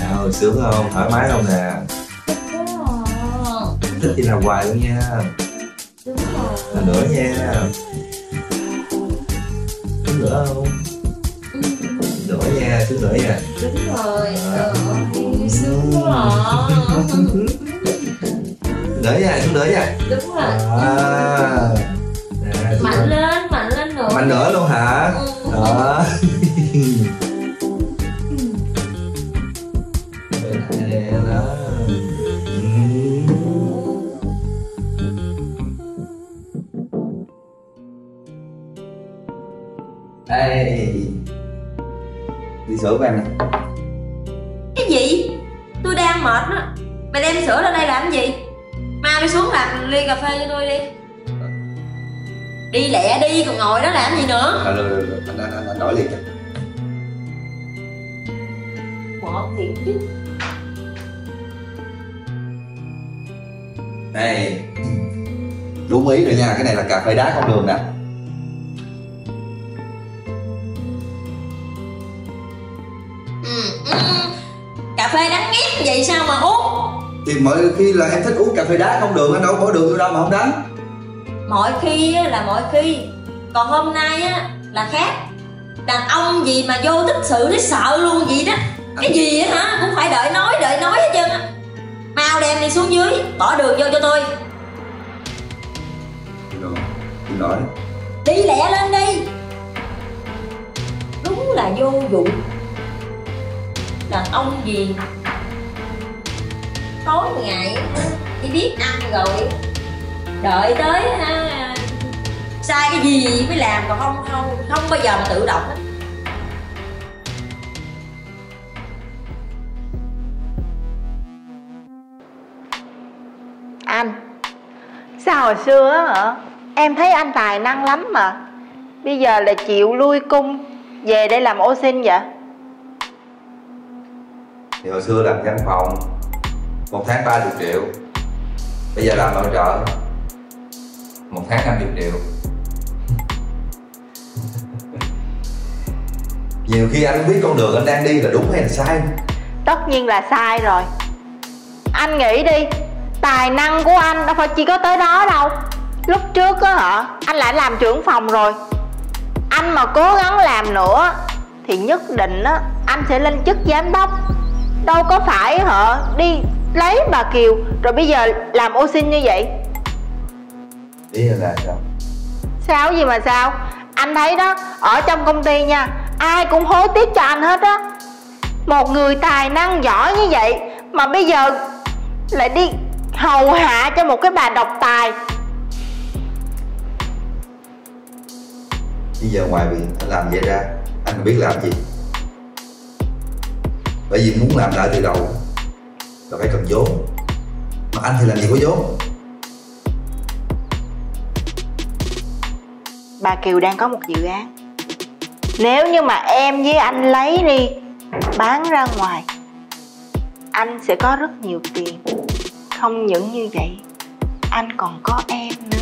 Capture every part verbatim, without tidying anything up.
Nào, sướng không? Thoải mái không nè? Thích đi làm hoài luôn nha. Đúng rồi. Lần nữa nha. Sướng nữa không? Sướng nữa nha, sướng nữa nha. Đúng rồi. Ờ, sướng quá. Nữa nha, sướng nữa nha. Đúng rồi. À. Nè, mạnh lên, mạnh lên nữa. Mạnh nữa luôn hả? Ừ. Đó. Ê, đi sữa của em nè. Cái gì? Tôi đang mệt đó. Mày đem sữa lên đây làm gì? Mau đi xuống làm ly cà phê cho tôi đi. Đi lẹ đi, còn ngồi đó làm gì nữa? Rồi, rồi, rồi, anh nói liền cho. Mệt thiệt chứ. Ê, đúng ý rồi nha, cái này là cà phê đá không đường nè. Cà phê đắng ghét vậy sao mà uống? Thì mọi khi là em thích uống cà phê đá không đường, anh đâu bỏ đường vô đâu mà không đắng. Mọi khi là mọi khi, còn hôm nay á là khác. Đàn ông gì mà vô tích sự thấy sợ luôn vậy đó. Cái gì á hả cũng phải đợi nói đợi nói hết trơn á. Mau đem đi xuống dưới bỏ đường vô cho tôi. Rồi, xin lỗi. Đi lẹ lên đi. Đúng là vô dụng. Đàn ông gì tối ngày chỉ biết ăn rồi đợi tới ha, sai cái gì mới làm, còn không không không bao giờ mà tự động hết. Anh sao hồi xưa á hả em thấy anh tài năng lắm mà bây giờ là chịu lui cung về để làm ô xin vậy? Thì hồi xưa làm văn phòng một tháng ba mươi triệu, bây giờ làm nội trợ một tháng năm mươi triệu. Nhiều khi anh biết con đường anh đang đi là đúng hay là sai. Tất nhiên là sai rồi. Anh nghĩ đi, tài năng của anh đâu phải chỉ có tới đó đâu. Lúc trước á hả anh lại làm trưởng phòng rồi, anh mà cố gắng làm nữa thì nhất định á anh sẽ lên chức giám đốc. Đâu có phải hả đi lấy bà Kiều rồi bây giờ làm ô xin như vậy. Ý là sao? Sao gì mà sao? Anh thấy đó, ở trong công ty nha, ai cũng hối tiếc cho anh hết á. Một người tài năng giỏi như vậy mà bây giờ lại đi hầu hạ cho một cái bà độc tài. Bây giờ ngoài việc anh làm vậy ra, anh biết làm gì? Bởi vì muốn làm lại từ đầu là phải cần vốn, mà anh thì làm gì có vốn. Bà Kiều đang có một dự án, nếu như mà em với anh lấy đi bán ra ngoài, anh sẽ có rất nhiều tiền. Không những như vậy, anh còn có em nữa.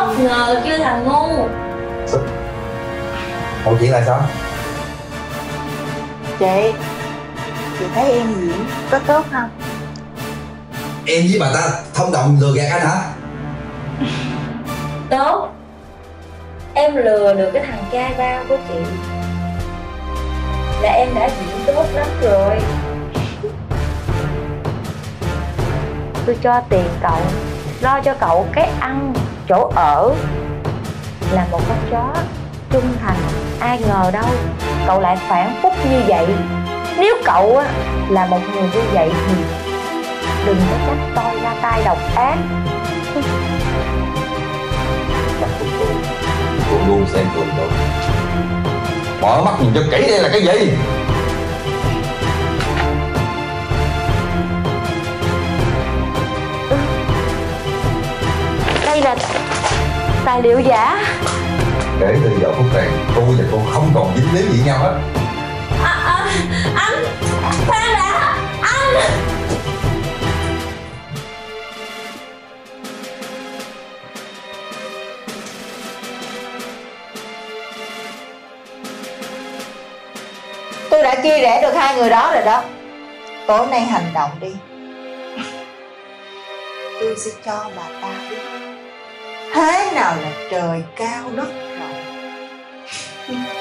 còn ngờ chưa thằng ngu. Ủa chị là sao? Chị, chị thấy em diễn có tốt không? Em với bà ta thông đồng lừa gạt anh hả? Tốt. Em lừa được cái thằng trai bao của chị là em đã diễn tốt lắm rồi. Tôi cho tiền cậu, lo cho cậu cái ăn, chỗ ở, là một con chó trung thành. Ai ngờ đâu cậu lại phản phúc như vậy. Nếu cậu á là một người như vậy thì đừng có trách tôi ra tay độc ác. Cô luôn xem tôi đâu. Mở mắt nhìn cho kỹ đây là cái gì? Đây là tài liệu giả. Kể từ giờ phút này tôi và cô không còn dính líu gì nhau hết. À, à, anh Phan đã, anh tôi đã chia rẽ được hai người đó rồi đó. Tối nay hành động đi. Tôi sẽ cho bà ta biết thế nào là trời cao đất rộng.